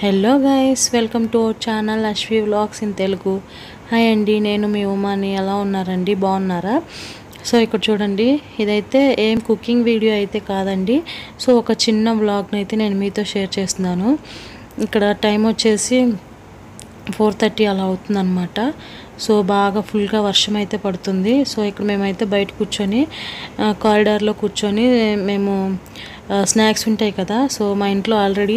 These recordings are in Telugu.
Hello guys, welcome to our channel Ashwi vlogs in Telugu. Hi అండి, నేను మీ ఉమాని. ఎలా ఉన్నారండి? బాగున్నారా? సో ఇక్కడ చూడండి, ఇదైతే ఏం కుకింగ్ వీడియో అయితే కాదండి. సో ఒక చిన్న వ్లాగ్ని అయితే నేను మీతో షేర్ చేస్తున్నాను. ఇక్కడ టైం వచ్చేసి 4:30 అలా అవుతుందన్నమాట. సో బాగా ఫుల్గా వర్షం అయితే పడుతుంది. సో ఇక్కడ మేమైతే బయట కూర్చొని కారిడార్లో కూర్చొని మేము స్నాక్స్ ఉంటాయి కదా, సో మా ఇంట్లో ఆల్రెడీ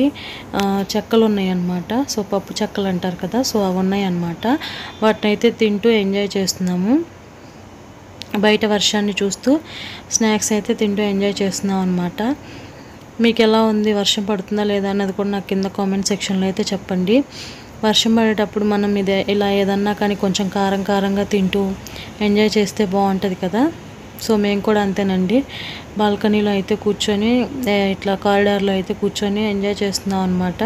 చెక్కలు ఉన్నాయన్నమాట. సో పప్పు చెక్కలు అంటారు కదా, సో అవి ఉన్నాయన్నమాట. వాటినైతే తింటూ ఎంజాయ్ చేస్తున్నాము. బయట వర్షాన్ని చూస్తూ స్నాక్స్ అయితే తింటూ ఎంజాయ్ చేస్తున్నాం అన్నమాట. మీకు ఎలా ఉంది, వర్షం పడుతుందా లేదా అన్నది కూడా నాకు కింద కామెంట్ సెక్షన్లో అయితే చెప్పండి. వర్షం పడేటప్పుడు మనం ఇలా ఏదన్నా కానీ కొంచెం కారం కారంగా తింటూ ఎంజాయ్ చేస్తే బాగుంటుంది కదా. సో మేము కూడా అంతేనండి, బాల్కనీలో అయితే కూర్చొని ఇట్లా కారిడార్లో అయితే కూర్చొని ఎంజాయ్ చేస్తున్నాం అన్నమాట.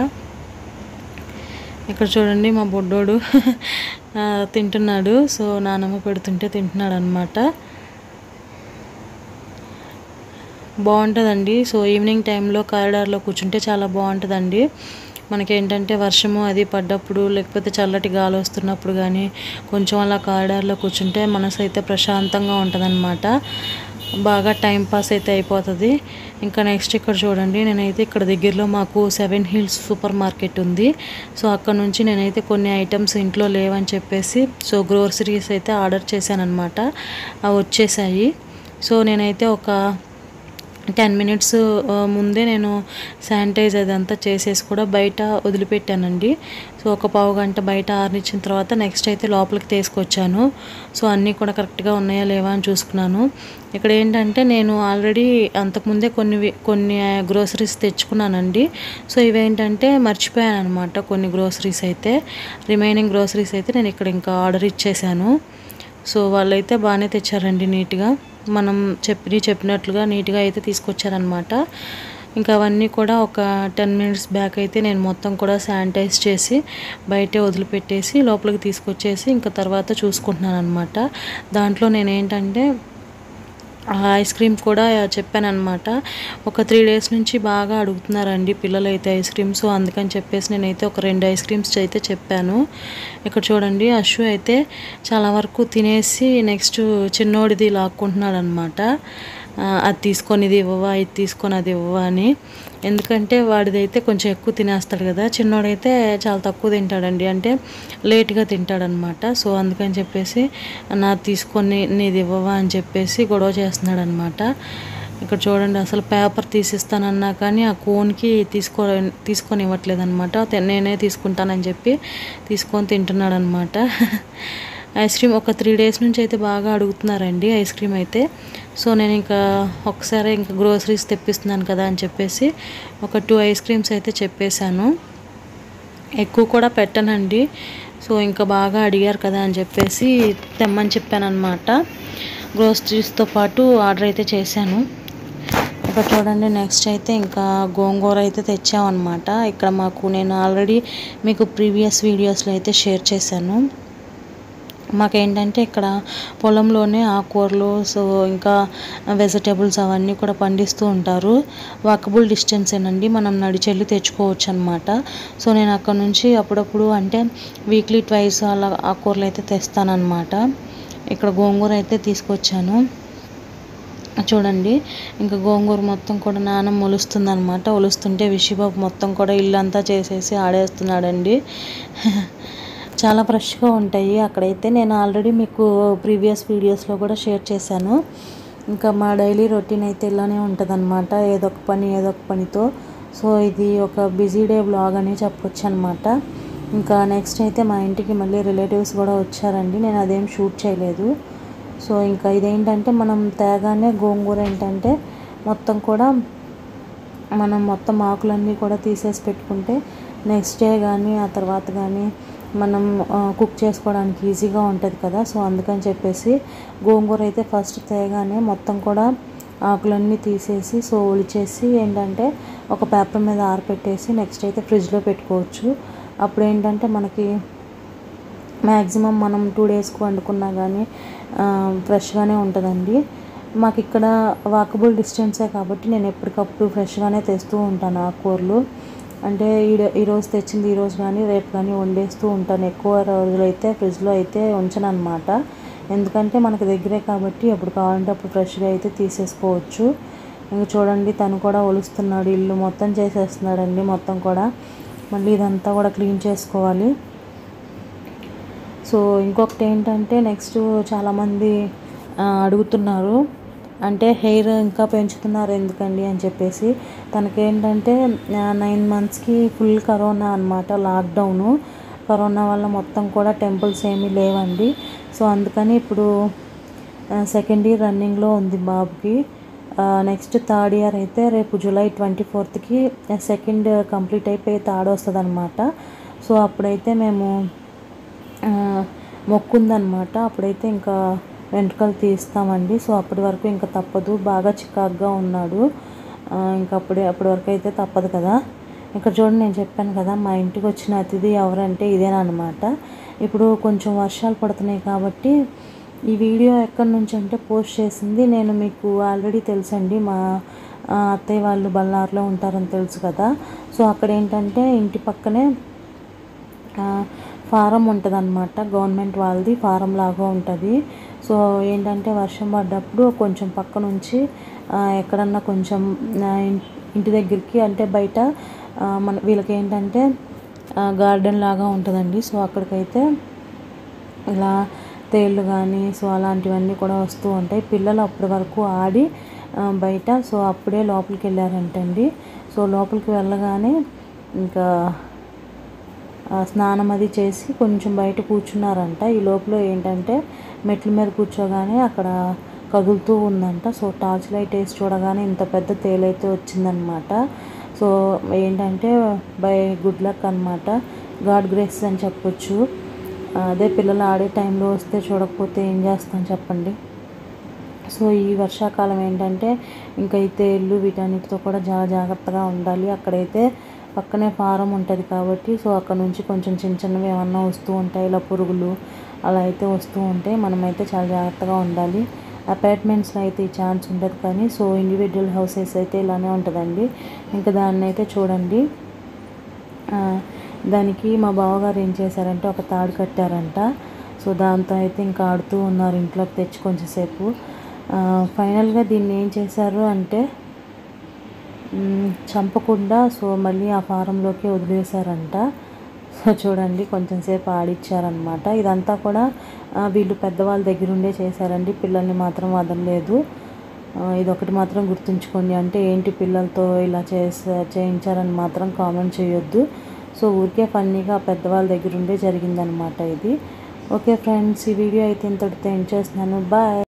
ఇక్కడ చూడండి, మా బొడ్డోడు తింటున్నాడు. సో నానమ్మ పెడుతుంటే తింటున్నాడు అన్నమాట. బాగుంటుందండి. సో ఈవినింగ్ టైంలో కారిడార్లో కూర్చుంటే చాలా బాగుంటుందండి. మనకేంటంటే వర్షము అది పడ్డప్పుడు, లేకపోతే చల్లటి గాలి వస్తున్నప్పుడు కానీ కొంచెం అలా కారిడార్లో కూర్చుంటే మనసు అయితే ప్రశాంతంగా ఉంటుందన్నమాట. బాగా టైంపాస్ అయితే అయిపోతుంది. ఇంకా నెక్స్ట్ ఇక్కడ చూడండి, నేనైతే ఇక్కడ దగ్గరలో మాకు 7 Hills సూపర్ మార్కెట్ ఉంది. సో అక్కడ నుంచి నేనైతే కొన్ని ఐటమ్స్ ఇంట్లో లేవని చెప్పేసి సో గ్రోసరీస్ అయితే ఆర్డర్ చేశానన్నమాట. అవి వచ్చేసాయి. సో నేనైతే ఒక 10 minutes ముందే నేను శానిటైజ్ అదంతా చేసేసి కూడా బయట వదిలిపెట్టానండి. సో ఒక 1/2 గంట బయట ఆరినిచ్చిన తర్వాత నెక్స్ట్ అయితే లోపలికి తీసుకొచ్చాను. సో అన్నీ కూడా కరెక్ట్గా ఉన్నాయా లేవా అని చూసుకున్నాను. ఇక్కడ ఏంటంటే నేను ఆల్రెడీ అంతకుముందే కొన్ని గ్రోసరీస్ తెచ్చుకున్నానండి. సో ఇవేంటంటే మర్చిపోయాను అనమాట. కొన్ని గ్రోసరీస్ అయితే, రిమైనింగ్ గ్రోసరీస్ అయితే నేను ఇక్కడ ఇంకా ఆర్డర్ ఇచ్చేసాను. సో వాళ్ళైతే బాగానే తెచ్చారండి, నీట్గా మనం చెప్పినట్లుగా నీట్గా అయితే తీసుకొచ్చారనమాట. ఇంకా అవన్నీ కూడా ఒక 10 minutes బ్యాక్ అయితే నేను మొత్తం కూడా శానిటైజ్ చేసి బయటే వదిలిపెట్టేసి లోపలికి తీసుకొచ్చేసి ఇంకా తర్వాత చూసుకుంటున్నాను అనమాట. దాంట్లో నేనేంటంటే ఐస్ క్రీమ్ కూడా చెప్పానమాట. ఒక 3 days నుంచి బాగా అడుగుతున్నారండి పిల్లలు అయితే ఐస్ క్రీమ్స్. సో అందుకని చెప్పేసి నేనైతే ఒక 2 ఐస్ క్రీమ్స్ అయితే చెప్పాను. ఇక్కడ చూడండి, అశ్వ అయితే చాలా వరకు తినేసి నెక్స్ట్ చిన్నోడిది లాక్కుంటున్నాడు అనమాట. అది తీసుకొని ఇది ఇవ్వవా, ఇది తీసుకొని అది ఇవ్వవా అని. ఎందుకంటే వాడిదైతే కొంచెం ఎక్కువ తినేస్తాడు కదా, చిన్నోడైతే చాలా తక్కువ తింటాడండి, అంటే లేట్గా తింటాడనమాట. సో అందుకని చెప్పేసి నా తీసుకొని నీది ఇవ్వవా అని చెప్పేసి గొడవ చేస్తున్నాడు అనమాట. ఇక్కడ చూడండి, అసలు పేపర్ తీసిస్తానన్నా కానీ ఆ కోన్కి తీసుకొని ఇవ్వట్లేదు అనమాట. నేనే తీసుకుంటానని చెప్పి తీసుకొని తింటున్నాడు అనమాట. ఐస్ క్రీమ్ ఒక 3 days నుంచి అయితే బాగా అడుగుతున్నారండి ఐస్ క్రీమ్ అయితే. సో నేను ఇంకా ఒకసారి ఇంకా గ్రోసరీస్ తెప్పిస్తున్నాను కదా అని చెప్పేసి ఒక 2 ఐస్ క్రీమ్స్ అయితే చెప్పేశాను. ఎక్కువ కూడా పెట్టనండి. సో ఇంకా బాగా అడిగారు కదా అని చెప్పేసి తెమ్మని చెప్పాను అనమాట. గ్రోసరీస్తో పాటు ఆర్డర్ అయితే చేశాను. ఇక్కడ చూడండి, నెక్స్ట్ అయితే ఇంకా గోంగూర అయితే తెచ్చామన్నమాట. ఇక్కడ మాకు నేను ఆల్రెడీ మీకు ప్రీవియస్ వీడియోస్లో అయితే షేర్ చేశాను. మాకేంటంటే ఇక్కడ పొలంలోనే ఆకుకూరలు, సో ఇంకా వెజిటేబుల్స్ అవన్నీ కూడా పండిస్తూ ఉంటారు. వాకబుల్ డిస్టెన్సేనండి, మనం నడిచెళ్ళి తెచ్చుకోవచ్చు అనమాట. సో నేను అక్కడ నుంచి అప్పుడప్పుడు అంటే వీక్లీ 2 అలా ఆకుకూరలు అయితే తెస్తానన్నమాట. ఇక్కడ గోంగూర అయితే తీసుకొచ్చాను. చూడండి, ఇంకా గోంగూర మొత్తం కూడా నానమ్మ ఒలుస్తుందన్నమాట. ఒలుస్తుంటే విషిబాబు మొత్తం కూడా ఇల్లంతా చేసేసి ఆడేస్తున్నాడండి. చాలా ఫ్రెష్గా ఉంటాయి అక్కడైతే. నేను ఆల్రెడీ మీకు ప్రీవియస్ వీడియోస్లో కూడా షేర్ చేశాను. ఇంకా మా డైలీ రొటీన్ అయితే ఇలానే ఉంటుంది అనమాట, ఏదొక పనితో. సో ఇది ఒక బిజీ డే బ్లాగ్ అని చెప్పొచ్చు అనమాట. ఇంకా నెక్స్ట్ అయితే మా ఇంటికి మళ్ళీ రిలేటివ్స్ కూడా వచ్చారండి, నేను అదేం షూట్ చేయలేదు. సో ఇంకా ఇదేంటంటే మనం తేగానే గోంగూర ఏంటంటే మొత్తం కూడా మనం మొత్తం ఆకులన్నీ కూడా తీసేసి పెట్టుకుంటే నెక్స్ట్ డే కానీ ఆ తర్వాత కానీ మనం కుక్ చేసుకోవడానికి ఈజీగా ఉంటుంది కదా. సో అందుకని చెప్పేసి గోంగూర అయితే ఫస్ట్ తేగానే మొత్తం కూడా ఆకులన్నీ తీసేసి సో ఒలిచేసి ఏంటంటే ఒక పేపర్ మీద ఆరబెట్టేసి నెక్స్ట్ అయితే ఫ్రిడ్జ్లో పెట్టుకోవచ్చు. అప్పుడు ఏంటంటే మనకి మ్యాక్సిమం మనం 2 daysకి వండుకున్నా కానీ ఫ్రెష్గానే ఉంటుందండి. మాకు ఇక్కడ వాకబుల్ డిస్టెన్సే కాబట్టి నేను ఎప్పటికప్పుడు ఫ్రెష్గానే తెస్తూ ఉంటాను ఆకుకూరలు. అంటే ఈరోజు తెచ్చింది ఈరోజు కానీ రేపు కానీ వండేస్తూ ఉంటాను. ఎక్కువ రోజులైతే ఫ్రిడ్జ్లో అయితే ఉంచను అనమాట. ఎందుకంటే మనకు దగ్గరే కాబట్టి ఎప్పుడు కావాలంటే అప్పుడు ఫ్రెష్గా అయితే తీసేసుకోవచ్చు. ఇంకా చూడండి తను కూడా ఒలుస్తున్నాడు, ఇల్లు మొత్తం చేసేస్తున్నాడండి మొత్తం కూడా. మళ్ళీ ఇదంతా కూడా క్లీన్ చేసుకోవాలి. సో ఇంకొకటి ఏంటంటే నెక్స్ట్ చాలామంది అడుగుతున్నారు అంటే హెయిర్ ఇంకా పెంచుతున్నారు ఎందుకండి అని చెప్పేసి. తనకేంటంటే 9 monthsకి ఫుల్ కరోనా అనమాట, లాక్డౌను. కరోనా వల్ల మొత్తం కూడా టెంపుల్స్ ఏమీ లేవండి. సో అందుకని ఇప్పుడు 2nd year రన్నింగ్లో ఉంది బాబుకి. నెక్స్ట్ 3rd year అయితే రేపు July 24th సెకండ్ కంప్లీట్ అయిపోయి 3rd వస్తుంది అనమాట. సో అప్పుడైతే మేము మొక్కుందనమాట, అప్పుడైతే ఇంకా వెంట్రుకలు తీస్తామండి. సో అప్పటి వరకు ఇంకా తప్పదు, బాగా చికాకుగా ఉన్నాడు. ఇంకా అప్పటి వరకు అయితే తప్పదు కదా. ఇక్కడ చూడండి నేను చెప్పాను కదా మా ఇంటికి వచ్చిన అతిథి ఎవరంటే ఇదేనమాట. ఇప్పుడు కొంచెం వర్షాలు పడుతున్నాయి కాబట్టి ఈ వీడియో ఎక్కడి నుంచి అంటే పోస్ట్ చేసింది నేను మీకు ఆల్రెడీ తెలుసండి. మా అత్తయ్య వాళ్ళు బళ్ళారులో ఉంటారని తెలుసు కదా. సో అక్కడ ఏంటంటే ఇంటి పక్కనే ఫారం ఉంటుంది అనమాట, గవర్నమెంట్ వాళ్ళది ఫారం లాగా ఉంటుంది. సో ఏంటంటే వర్షం పడ్డప్పుడు కొంచెం పక్క నుంచి ఎక్కడన్నా కొంచెం ఇంటి దగ్గరికి అంటే బయట మన వీళ్ళకి ఏంటంటే గార్డెన్ లాగా ఉంటుందండి. సో అక్కడికైతే ఇలా తేళ్ళు కానీ సో అలాంటివన్నీ కూడా వస్తూ ఉంటాయి. పిల్లలు అప్పటి వరకు ఆడి బయట సో అప్పుడే లోపలికి వెళ్ళారంటండి. సో లోపలికి వెళ్ళగానే ఇంకా స్నానం అది చేసి కొంచెం బయట కూర్చున్నారంట. ఈ లోపల ఏంటంటే మెట్ల మీద కూర్చోగానే అక్కడ కదులుతూ ఉందంట. సో టార్చ్ లైట్ వేసి చూడగానే ఇంత పెద్ద తేలైతే వచ్చిందనమాట. సో ఏంటంటే బై గుడ్ లక్ అనమాట, గాడ్ గ్రేస్ అని చెప్పొచ్చు. అదే పిల్లలు ఆడే టైంలో వస్తే చూడకపోతే ఏం చేస్తాం చెప్పండి. సో ఈ వర్షాకాలం ఏంటంటే ఇంకా ఈ తేళ్ళు వీటన్నిటితో కూడా చాలా జాగ్రత్తగా ఉండాలి. అక్కడైతే పక్కనే ఫారం ఉంటుంది కాబట్టి సో అక్కడ నుంచి కొంచెం చిన్నవి ఏమన్నా వస్తూ ఉంటాయి, ఇలా పురుగులు అలా అయితే వస్తూ ఉంటాయి. మనమైతే చాలా జాగ్రత్తగా ఉండాలి. అపార్ట్మెంట్స్లో అయితే ఈ ఛాన్స్ ఉండదు కానీ సో ఇండివిజువల్ హౌసెస్ అయితే ఇలానే ఉంటుందండి. ఇంకా దాన్ని అయితే చూడండి, దానికి మా బావగారు ఏం చేశారంటే ఒక తాడు కట్టారంట. సో దాంతో అయితే ఇంకా ఆడుతూ ఉన్నారు ఇంట్లోకి తెచ్చి కొంచెంసేపు. ఫైనల్గా దీన్ని ఏం చేశారు అంటే చంపకుండా సో మళ్ళీ ఆ ఫారంలోకి వదిలేశారంట. సో చూడండి కొంచెంసేపు ఆడిచ్చారనమాట. ఇదంతా కూడా వీళ్ళు పెద్దవాళ్ళ దగ్గర ఉండే చేశారండి, పిల్లల్ని మాత్రం వదలలేదు. ఇదొకటి మాత్రం గుర్తుంచుకోండి, అంటే ఏంటి పిల్లలతో ఇలా చేయించారని మాత్రం కామెంట్ చేయొద్దు. సో ఊరికే ఫన్నీగా పెద్దవాళ్ళ దగ్గర ఉండే జరిగిందనమాట ఇది. ఓకే ఫ్రెండ్స్, ఈ వీడియో అయితే ఇంతటితో ఎండ్ చేస్తున్నాను. బాయ్.